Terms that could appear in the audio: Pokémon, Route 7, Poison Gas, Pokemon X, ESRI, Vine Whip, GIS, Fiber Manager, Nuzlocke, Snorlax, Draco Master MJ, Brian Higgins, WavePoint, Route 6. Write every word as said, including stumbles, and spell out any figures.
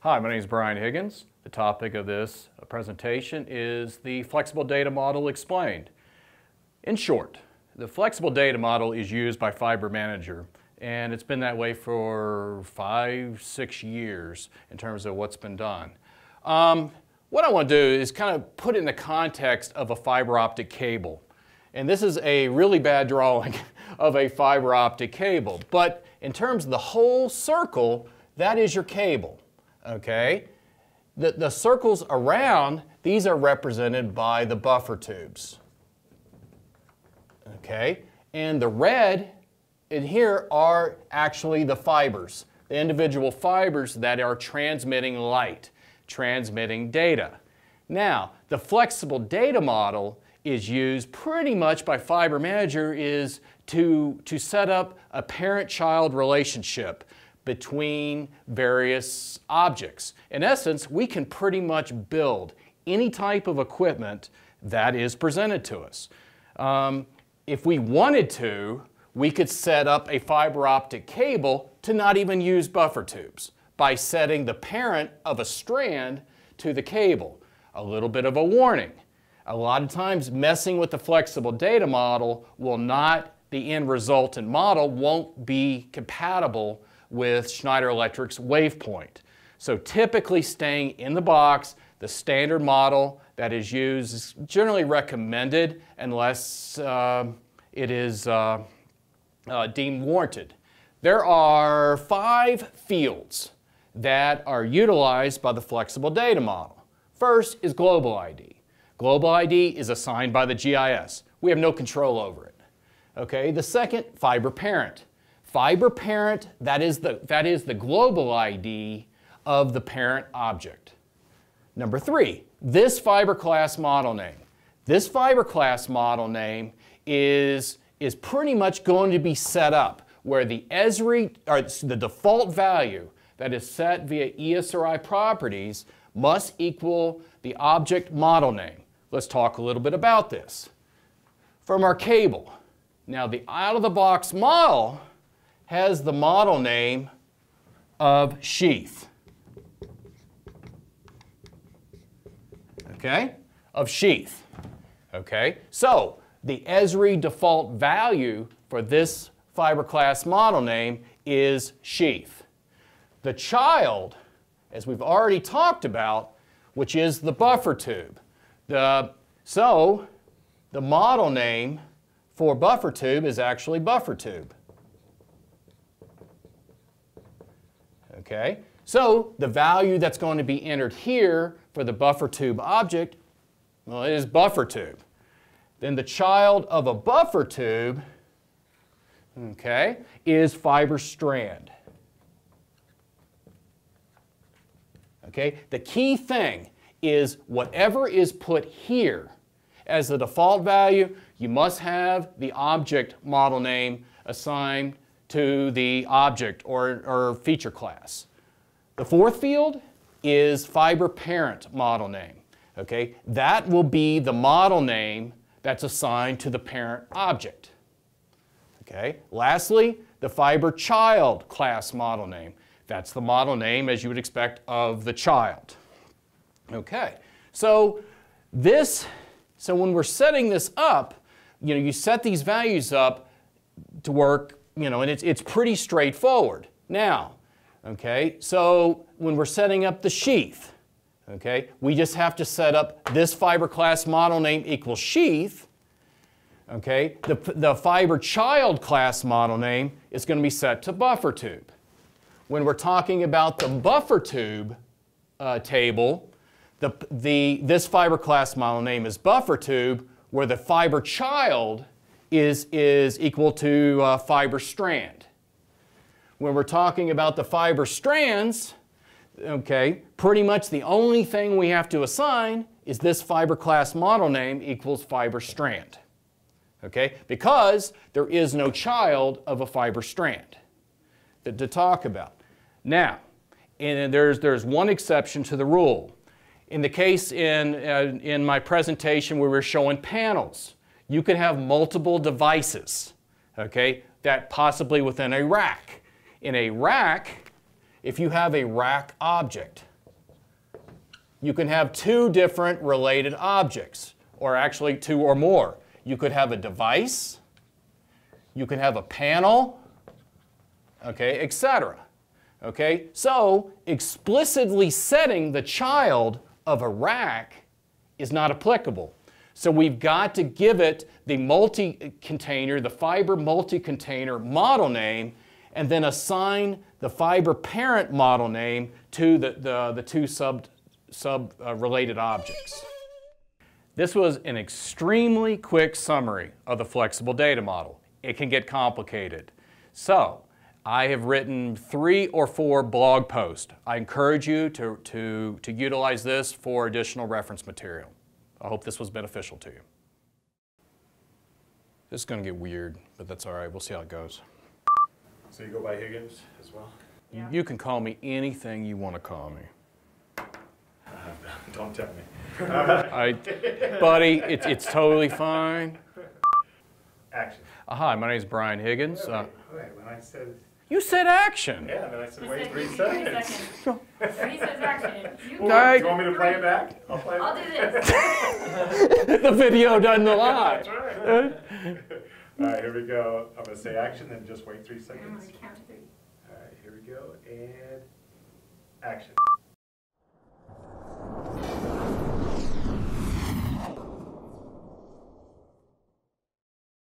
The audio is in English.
Hi, my name is Brian Higgins. The topic of this presentation is the Flexible Data Model Explained. In short, the Flexible Data Model is used by Fiber Manager, and it's been that way for five, six years in terms of what's been done. Um, what I want to do is kind of put it in the context of a fiber optic cable. And this is a really bad drawing of a fiber optic cable, but in terms of the whole circle, that is your cable. Okay, the, the circles around, these are represented by the buffer tubes. Okay, and the red in here are actually the fibers, the individual fibers that are transmitting light, transmitting data. Now, the flexible data model is used pretty much by Fiber Manager is to, to set up a parent-child relationship between various objects. In essence, we can pretty much build any type of equipment that is presented to us. Um, if we wanted to, we could set up a fiber optic cable to not even use buffer tubes by setting the parent of a strand to the cable. A little bit of a warning. A lot of times messing with the flexible data model will not, the end resultant model won't be compatible with Schneider Electric's WavePoint. So typically staying in the box, the standard model that is used is generally recommended unless uh, it is uh, uh, deemed warranted. There are five fields that are utilized by the flexible data model. First is global I D. Global I D is assigned by the G I S. We have no control over it. Okay, the second, fiber parent. Fiber parent, that is the, that is the global I D of the parent object. Number three, this fiber class model name. This fiber class model name is, is pretty much going to be set up where the E S R I, or the default value that is set via E S R I properties must equal the object model name. Let's talk a little bit about this. From our cable, now the out-of-the-box model has the model name of sheath. Okay? Of sheath. Okay? So, the E S R I default value for this fiber class model name is sheath. The child, as we've already talked about, which is the buffer tube. The, so, the model name for buffer tube is actually buffer tube. Okay, so the value that's going to be entered here for the buffer tube object, well, it is buffer tube. Then the child of a buffer tube, okay, is fiber strand. Okay, the key thing is whatever is put here as the default value, you must have the object model name assigned to the object or, or feature class. The fourth field is fiber parent model name. Okay, that will be the model name that's assigned to the parent object. Okay, lastly, the fiber child class model name. That's the model name, as you would expect, of the child. Okay, so this, so when we're setting this up, you know, you set these values up to work. You know, and it's, it's pretty straightforward. Now, okay, so when we're setting up the sheath, okay, we just have to set up this fiber class model name equals sheath, okay, the, the fiber child class model name is going to be set to buffer tube. When we're talking about the buffer tube uh, table, the, the, this fiber class model name is buffer tube, where the fiber child Is, is equal to uh, fiber strand. When we're talking about the fiber strands, okay, pretty much the only thing we have to assign is this fiber class model name equals fiber strand. Okay, because there is no child of a fiber strand. to, to talk about. Now, and there's, there's one exception to the rule. In the case in, uh, in my presentation where we were showing panels, you could have multiple devices, okay, that possibly within a rack. In a rack, if you have a rack object, you can have two different related objects, or actually two or more. You could have a device, you could have a panel, okay, et cetera. Okay, so explicitly setting the child of a rack is not applicable. So we've got to give it the multi-container, the fiber multi-container model name, and then assign the fiber parent model name to the, the, the two sub, sub uh, related objects. This was an extremely quick summary of the flexible data model. It can get complicated. So, I have written three or four blog posts. I encourage you to, to, to utilize this for additional reference material. I hope this was beneficial to you. This is going to get weird, but that's all right. We'll see how it goes. So you go by Higgins as well? Yeah. You can call me anything you want to call me. Uh, don't tell me. I, buddy, it, it's totally fine. Action. Uh, hi, my name is Brian Higgins. Wait, wait, wait. When I said... You said action. Yeah, but I said wait three seconds. Three seconds. He says action. You well, I, do you want me to play it back? I'll play it I'll back. do this. The video doesn't lie. That's right. All right, here we go. I'm going to say action, then just wait three seconds. I'm going to count to three. All right, here we go, and action.